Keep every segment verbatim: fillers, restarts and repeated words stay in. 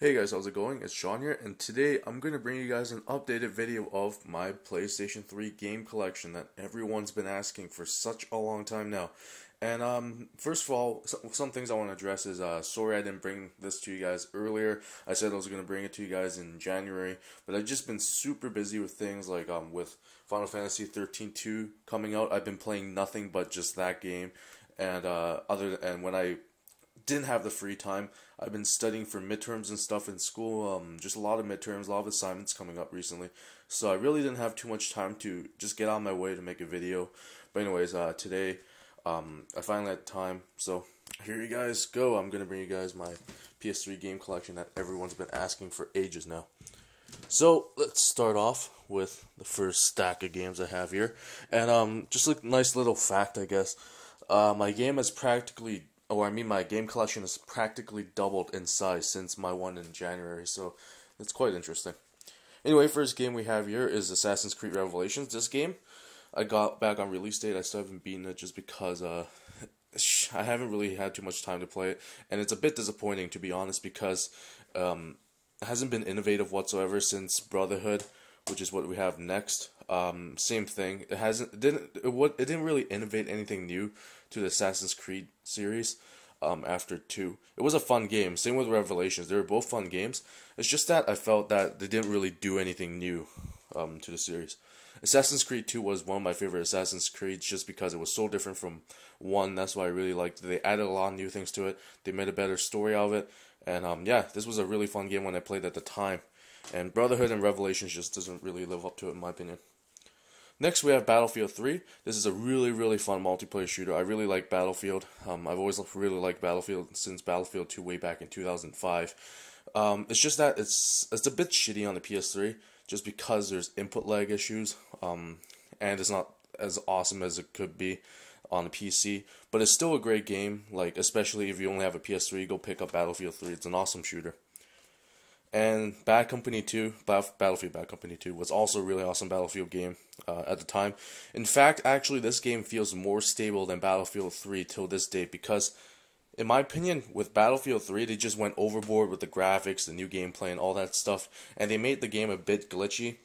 Hey guys, how's it going? It's Sean here, and today I'm going to bring you guys an updated video of my PlayStation three game collection that everyone's been asking for such a long time now. And um, first of all, so, some things I want to address is, uh, sorry I didn't bring this to you guys earlier. I said I was going to bring it to you guys in January, but I've just been super busy with things like um, with Final Fantasy thirteen two coming out. I've been playing nothing but just that game, and uh, other and when I didn't have the free time, I've been studying for midterms and stuff in school, um, just a lot of midterms, a lot of assignments coming up recently, so I really didn't have too much time to just get out of my way to make a video. But anyways, uh, today, um, I finally had time, so here you guys go. I'm gonna bring you guys my P S three game collection that everyone's been asking for ages now. So, let's start off with the first stack of games I have here, and um, just a nice little fact, I guess, uh, my game has practically Oh, I mean my game collection has practically doubled in size since my one in January, so it's quite interesting. Anyway, first game we have here is Assassin's Creed Revelations. This game, I got back on release date. I still haven't beaten it just because uh, I haven't really had too much time to play it. And it's a bit disappointing, to be honest, because um, it hasn't been innovative whatsoever since Brotherhood, which is what we have next. Um, same thing. It hasn't it didn't it, what it didn't really innovate anything new to the Assassin's Creed series. Um, after two, it was a fun game. Same with Revelations. They were both fun games. It's just that I felt that they didn't really do anything new um, to the series. Assassin's Creed two was one of my favorite Assassin's Creeds just because it was so different from one. That's why I really liked it. They added a lot of new things to it. They made a better story out of it. And um, yeah, this was a really fun game when I played at the time. And Brotherhood and Revelations just doesn't really live up to it in my opinion. Next we have Battlefield three. This is a really, really fun multiplayer shooter. I really like Battlefield. Um, I've always really liked Battlefield since Battlefield two way back in two thousand five. Um, it's just that it's it's a bit shitty on the P S three just because there's input lag issues. Um, and it's not as awesome as it could be on the P C. But it's still a great game. Like, especially if you only have a P S three, go pick up Battlefield three. It's an awesome shooter. And Bad Company two, Battlefield Bad Company two, was also a really awesome Battlefield game uh, at the time. In fact, actually, this game feels more stable than Battlefield three till this day because, in my opinion, with Battlefield three, they just went overboard with the graphics, the new gameplay, and all that stuff, and they made the game a bit glitchy.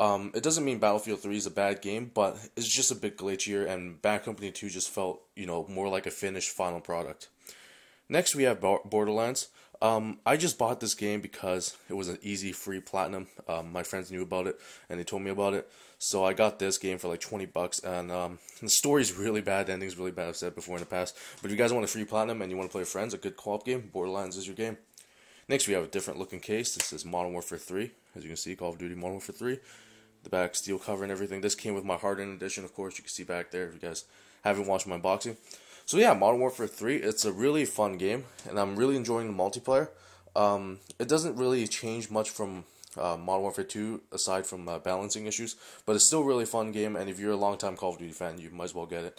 Um, it doesn't mean Battlefield three is a bad game, but it's just a bit glitchier, and Bad Company two just felt, you know, more like a finished final product. Next, we have Borderlands. Um, I just bought this game because it was an easy free platinum. Um, my friends knew about it and they told me about it, so I got this game for like twenty bucks. And um, the story's really bad, the ending's really bad. I've said before in the past, but if you guys want a free platinum and you want to play with friends, a good co-op game, Borderlands is your game. Next, we have a different looking case. This is Modern Warfare three, as you can see, Call of Duty Modern Warfare three. The back steel cover and everything. This came with my hard-in edition, of course. You can see back there if you guys haven't watched my unboxing. So yeah, Modern Warfare three, it's a really fun game, and I'm really enjoying the multiplayer. Um, it doesn't really change much from uh, Modern Warfare two, aside from uh, balancing issues, but it's still a really fun game, and if you're a long-time Call of Duty fan, you might as well get it.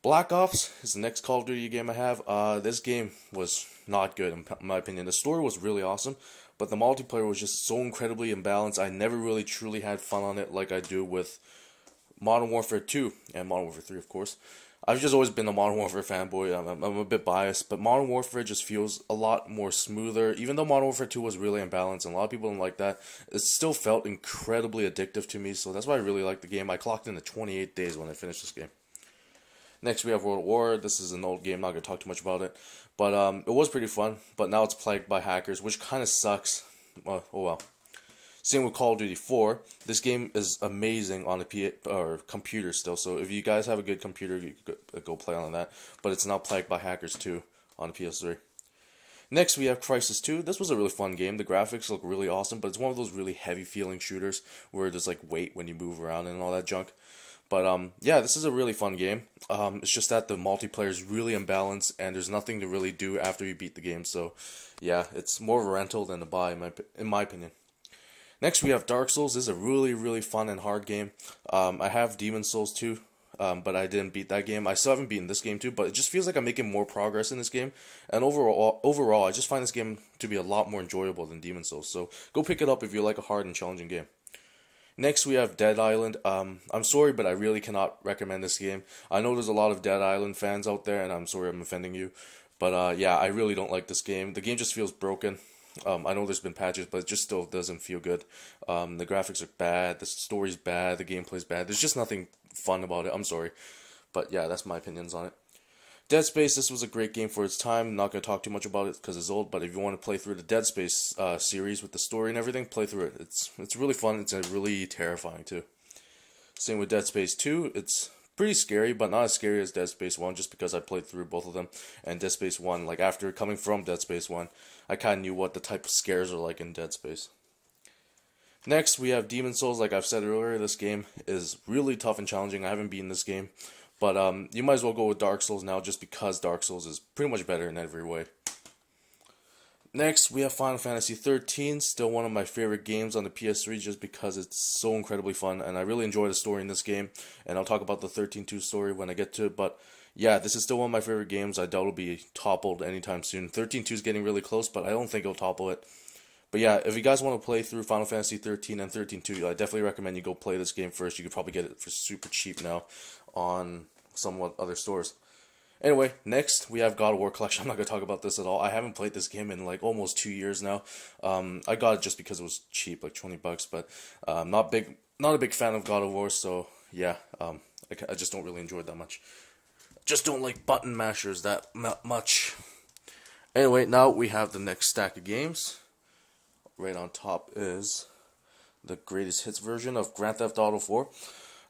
Black Ops is the next Call of Duty game I have. Uh, this game was not good, in my opinion. The story was really awesome, but the multiplayer was just so incredibly imbalanced. I never really truly had fun on it like I do with Modern Warfare two, and Modern Warfare three, of course. I've just always been a Modern Warfare fanboy. I'm, I'm a bit biased, but Modern Warfare just feels a lot more smoother. Even though Modern Warfare two was really imbalanced, and a lot of people didn't like that, it still felt incredibly addictive to me, so that's why I really like the game. I clocked into twenty-eight days when I finished this game. Next, we have World at War. This is an old game, not going to talk too much about it, but um, it was pretty fun, but now it's plagued by hackers, which kind of sucks. Uh, oh well. Same with Call of Duty four. This game is amazing on a P or computer still. So if you guys have a good computer, you could go play on that. But it's now plagued by hackers too on the P S three. Next we have Crysis two. This was a really fun game. The graphics look really awesome, but it's one of those really heavy feeling shooters where there's like weight when you move around and all that junk. But um, yeah, this is a really fun game. Um, it's just that the multiplayer is really imbalanced and there's nothing to really do after you beat the game. So yeah, it's more of a rental than a buy in my in my opinion. Next we have Dark Souls. This is a really, really fun and hard game. Um, I have Demon's Souls too, um, but I didn't beat that game. I still haven't beaten this game too, but it just feels like I'm making more progress in this game. And overall, overall, I just find this game to be a lot more enjoyable than Demon's Souls. So go pick it up if you like a hard and challenging game. Next we have Dead Island. Um, I'm sorry, but I really cannot recommend this game. I know there's a lot of Dead Island fans out there, and I'm sorry I'm offending you. But uh, yeah, I really don't like this game. The game just feels broken. Um, I know there's been patches, but it just still doesn't feel good. Um, the graphics are bad, the story's bad, the gameplay's bad. There's just nothing fun about it. I'm sorry. But yeah, that's my opinions on it. Dead Space, this was a great game for its time. I'm not going to talk too much about it because it's old, but if you want to play through the Dead Space uh, series with the story and everything, play through it. It's it's really fun. It's really terrifying too. Same with Dead Space two. It's pretty scary, but not as scary as Dead Space one, just because I played through both of them. And Dead Space one, like after coming from Dead Space one, I kind of knew what the type of scares are like in Dead Space. Next, we have Demon's Souls. Like I've said earlier, this game is really tough and challenging. I haven't beaten this game. But um, you might as well go with Dark Souls now, just because Dark Souls is pretty much better in every way. Next, we have Final Fantasy thirteen, still one of my favorite games on the P S three, just because it's so incredibly fun, and I really enjoy the story in this game, and I'll talk about the thirteen two story when I get to it, but yeah, this is still one of my favorite games. I doubt it'll be toppled anytime soon. thirteen two is getting really close, but I don't think it'll topple it. But yeah, if you guys want to play through Final Fantasy thirteen and thirteen two, I definitely recommend you go play this game first. You could probably get it for super cheap now on somewhat other stores. Anyway, next we have God of War Collection. I'm not going to talk about this at all. I haven't played this game in like almost two years now. Um, I got it just because it was cheap, like twenty bucks, but um, not big, not a big fan of God of War, so yeah, um, I, I just don't really enjoy it that much. Just don't like button mashers that much. Anyway, now we have the next stack of games. Right on top is the greatest hits version of Grand Theft Auto four.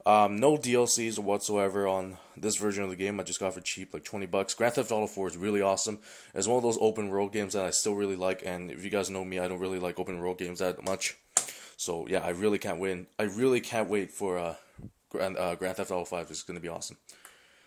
Um, no D L Cs whatsoever on this version of the game. I just got for cheap, like twenty bucks. Grand Theft Auto four is really awesome. It's one of those open world games that I still really like. And if you guys know me, I don't really like open world games that much. So yeah, I really can't wait. I really can't wait for uh, Grand, uh, Grand Theft Auto five. It's gonna be awesome.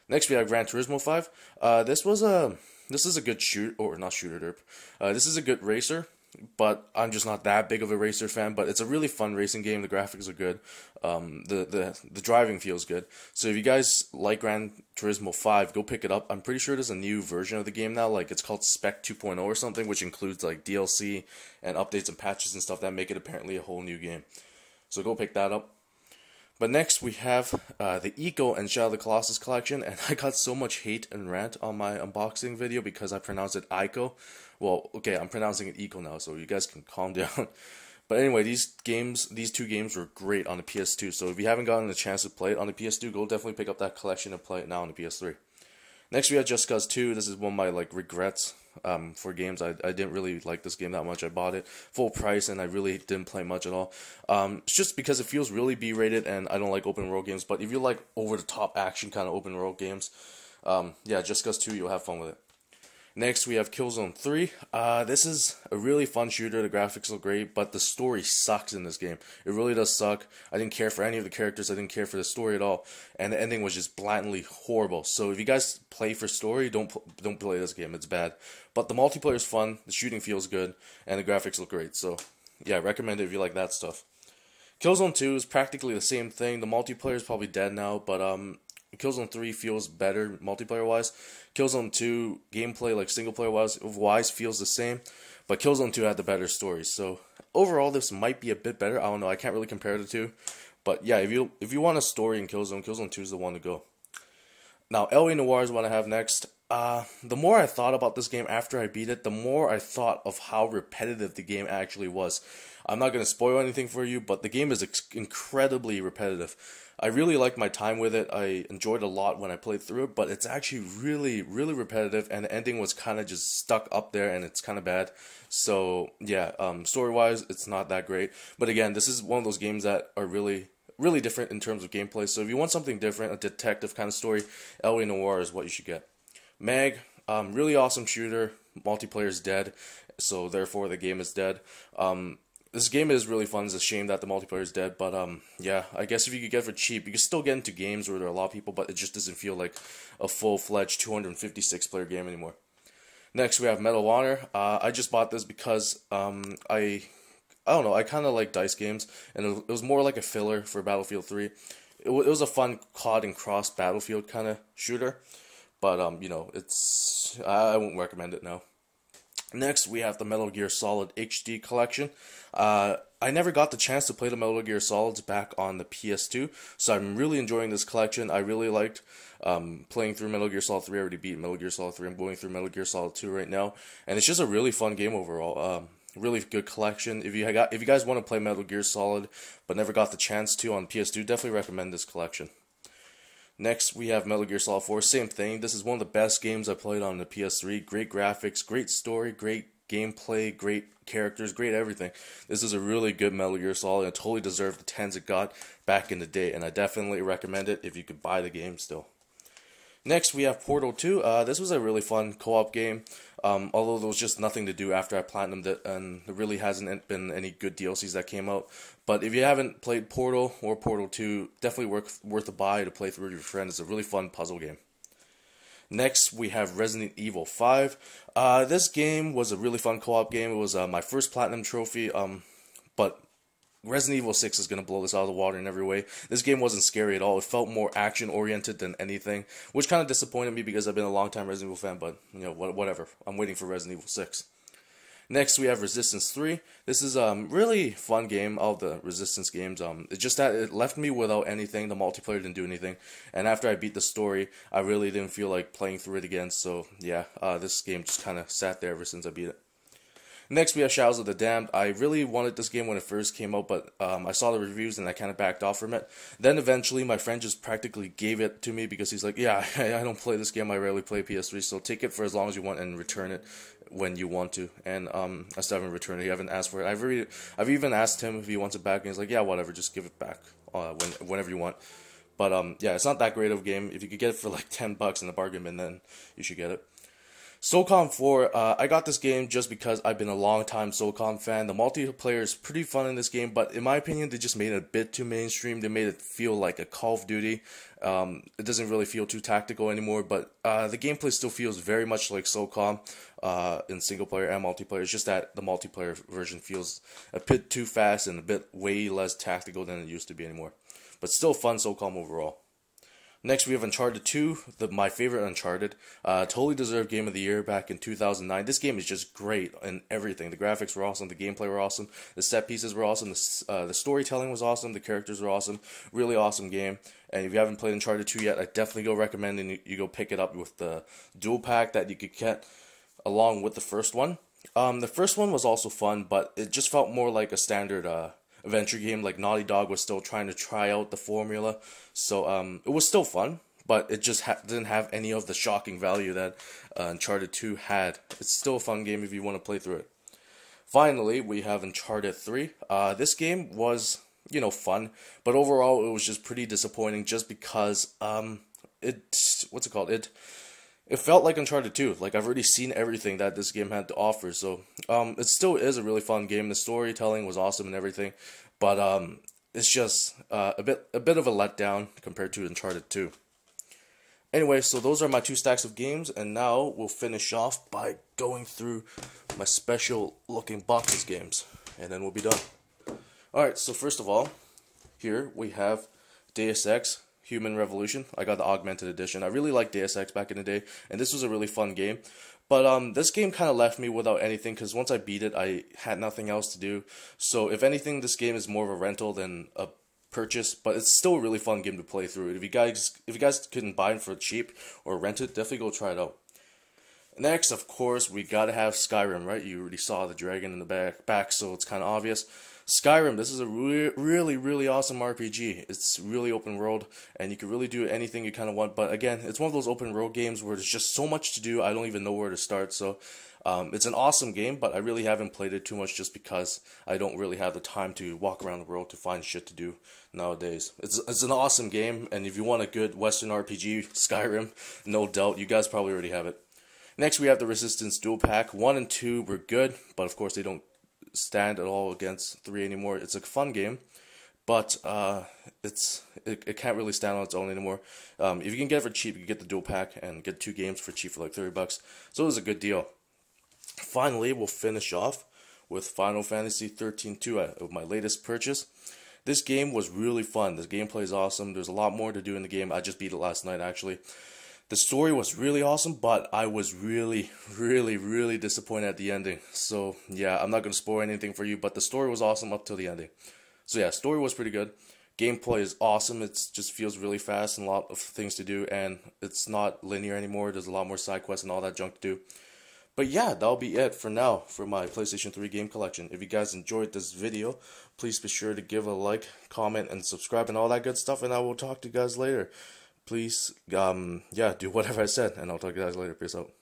Next we have Gran Turismo five. Uh, this was a this is a good shoot or not shooter derp. Uh, this is a good racer. But I'm just not that big of a racer fan. But it's a really fun racing game. The graphics are good. Um, the, the, the driving feels good. So if you guys like Gran Turismo five, go pick it up. I'm pretty sure there's a new version of the game now. Like it's called Spec two point oh or something, which includes like D L C and updates and patches and stuff that make it apparently a whole new game. So go pick that up. But next we have uh, the Ico and Shadow of the Colossus collection, and I got so much hate and rant on my unboxing video because I pronounced it Ico. Well, okay, I'm pronouncing it Ico now, so you guys can calm down. But anyway, these games, these two games were great on the P S two, so if you haven't gotten a chance to play it on the P S two, go definitely pick up that collection and play it now on the P S three. Next we have Just Cause two. This is one of my like regrets um, for games. I, I didn't really like this game that much. I bought it full price and I really didn't play much at all. Um, it's just because it feels really B rated and I don't like open world games. But if you like over the top action kind of open world games, um, yeah, Just Cause two, you'll have fun with it. Next we have Killzone three. Uh, this is a really fun shooter. The graphics look great, but the story sucks in this game. It really does suck. I didn't care for any of the characters. I didn't care for the story at all, and the ending was just blatantly horrible. So if you guys play for story, don't don't play this game. It's bad. But the multiplayer is fun. The shooting feels good, and the graphics look great. So yeah, recommend it if you like that stuff. Killzone two is practically the same thing. The multiplayer is probably dead now, but um. Killzone three feels better multiplayer-wise. Killzone two gameplay, like single-player-wise, wise feels the same. But Killzone two had the better story. So overall, this might be a bit better. I don't know. I can't really compare the two. But yeah, if you if you want a story in Killzone, Killzone two is the one to go. Now, L A Noire is what I have next. Uh, the more I thought about this game after I beat it, the more I thought of how repetitive the game actually was. I'm not going to spoil anything for you, but the game is incredibly repetitive. I really liked my time with it. I enjoyed a lot when I played through it, but it's actually really, really repetitive, and the ending was kind of just stuck up there, and it's kind of bad. So, yeah, um, story-wise, it's not that great. But again, this is one of those games that are really, really different in terms of gameplay. So if you want something different, a detective kind of story, L A Noire is what you should get. MAG, um, really awesome shooter. Multiplayer is dead, so therefore the game is dead. Um... This game is really fun. It's a shame that the multiplayer is dead, but um, yeah, I guess if you could get it for cheap, you can still get into games where there are a lot of people, but it just doesn't feel like a full-fledged two hundred fifty-six player game anymore. Next, we have Medal of Honor. Uh, I just bought this because um, I, I don't know, I kind of like dice games, and it was more like a filler for Battlefield three. It, w it was a fun C O D and cross Battlefield kind of shooter, but um, you know, it's I, I won't recommend it now. Next, we have the Metal Gear Solid H D collection. Uh, I never got the chance to play the Metal Gear Solids back on the P S two, so I'm really enjoying this collection. I really liked um, playing through Metal Gear Solid three. I already beat Metal Gear Solid three. I'm going through Metal Gear Solid two right now, and it's just a really fun game overall. Um, really good collection. If you got, if you guys want to play Metal Gear Solid but never got the chance to on P S two, definitely recommend this collection. Next, we have Metal Gear Solid four. Same thing. This is one of the best games I played on the P S three. Great graphics, great story, great gameplay, great characters, great everything. This is a really good Metal Gear Solid, and it totally deserved the tens it got back in the day, and I definitely recommend it if you could buy the game still. Next, we have Portal two. Uh, this was a really fun co-op game, um, although there was just nothing to do after I platinumed it, and there really hasn't been any good D L Cs that came out. But if you haven't played Portal or Portal two, definitely worth, worth a buy to play through with your friend. It's a really fun puzzle game. Next, we have Resident Evil five. Uh, this game was a really fun co-op game. It was uh, my first platinum trophy, um, but Resident Evil six is going to blow this out of the water in every way. This game wasn't scary at all. It felt more action-oriented than anything, which kind of disappointed me because I've been a long-time Resident Evil fan, but, you know, whatever. I'm waiting for Resident Evil six. Next, we have Resistance three. This is a um, really fun game, all the Resistance games. Um, it's just that it left me without anything. The multiplayer didn't do anything. And after I beat the story, I really didn't feel like playing through it again. So, yeah, uh, this game just kind of sat there ever since I beat it. Next, we have Shadows of the Damned. I really wanted this game when it first came out, but um, I saw the reviews and I kind of backed off from it. Then eventually, my friend just practically gave it to me because he's like, yeah, I don't play this game. I rarely play P S three, so take it for as long as you want and return it when you want to. And um, I still haven't returned it. I haven't asked for it. I've, really, I've even asked him if he wants it back, and he's like, yeah, whatever, just give it back uh, when, whenever you want. But um, yeah, it's not that great of a game. If you could get it for like ten bucks in the bargain bin, then you should get it. SOCOM four, uh, I got this game just because I've been a long time SOCOM fan. The multiplayer is pretty fun in this game, but in my opinion, they just made it a bit too mainstream. They made it feel like a Call of Duty. Um, it doesn't really feel too tactical anymore, but uh, the gameplay still feels very much like SOCOM uh, in single player and multiplayer. It's just that the multiplayer version feels a bit too fast and a bit way less tactical than it used to be anymore. But still fun SOCOM overall. Next, we have Uncharted two, the, my favorite Uncharted. Uh, totally deserved Game of the Year back in two thousand nine. This game is just great in everything. The graphics were awesome. The gameplay were awesome. The set pieces were awesome. The, uh, the storytelling was awesome. The characters were awesome. Really awesome game. And if you haven't played Uncharted two yet, I definitely go recommend and you, you go pick it up with the dual pack that you could get along with the first one. Um, the first one was also fun, but it just felt more like a standard Uh, adventure game. Like Naughty Dog was still trying to try out the formula, so um, it was still fun, but it just ha didn't have any of the shocking value that uh, Uncharted two had. It's still a fun game if you want to play through it. Finally, we have Uncharted three. Uh, this game was, you know, fun, but overall it was just pretty disappointing just because um, it, what's it called, it It felt like Uncharted two. Like, I've already seen everything that this game had to offer, so um, it still is a really fun game. The storytelling was awesome and everything, but um, it's just uh, a bit a bit of a letdown compared to Uncharted two. Anyway, so those are my two stacks of games, and now we'll finish off by going through my special-looking boxes games, and then we'll be done. Alright, so first of all, here we have Deus Ex Human Revolution. I got the augmented edition. I really liked Deus Ex back in the day, and this was a really fun game. But um, this game kind of left me without anything because once I beat it, I had nothing else to do. So if anything, this game is more of a rental than a purchase, but it's still a really fun game to play through. If you guys, if you guys couldn't buy it for cheap or rent it, definitely go try it out. Next, of course, we gotta have Skyrim, right? You already saw the dragon in the back, back so it's kind of obvious. Skyrim, this is a re really, really awesome R P G. It's really open world, and you can really do anything you kind of want. But again, it's one of those open world games where there's just so much to do, I don't even know where to start. So um, it's an awesome game, but I really haven't played it too much just because I don't really have the time to walk around the world to find shit to do nowadays. It's, it's an awesome game, and if you want a good Western R P G, Skyrim, no doubt, you guys probably already have it. Next, we have the Resistance Dual Pack. one and two were good, but of course they don't stand at all against three anymore. It's a fun game, but uh, it's it, it can't really stand on its own anymore. Um, if you can get it for cheap, you can get the dual pack and get two games for cheap for like thirty bucks. So it was a good deal. Finally, we'll finish off with Final Fantasy thirteen two, uh, my latest purchase. This game was really fun. The gameplay is awesome. There's a lot more to do in the game. I just beat it last night, actually. The story was really awesome, but I was really, really, really disappointed at the ending. So, yeah, I'm not going to spoil anything for you, but the story was awesome up till the ending. So, yeah, story was pretty good. Gameplay is awesome. It just feels really fast and a lot of things to do, and it's not linear anymore. There's a lot more side quests and all that junk to do. But yeah, that'll be it for now for my PlayStation three game collection. If you guys enjoyed this video, please be sure to give a like, comment, and subscribe and all that good stuff, and I will talk to you guys later. Please, um, yeah, do whatever I said, and I'll talk to you guys later. Peace out.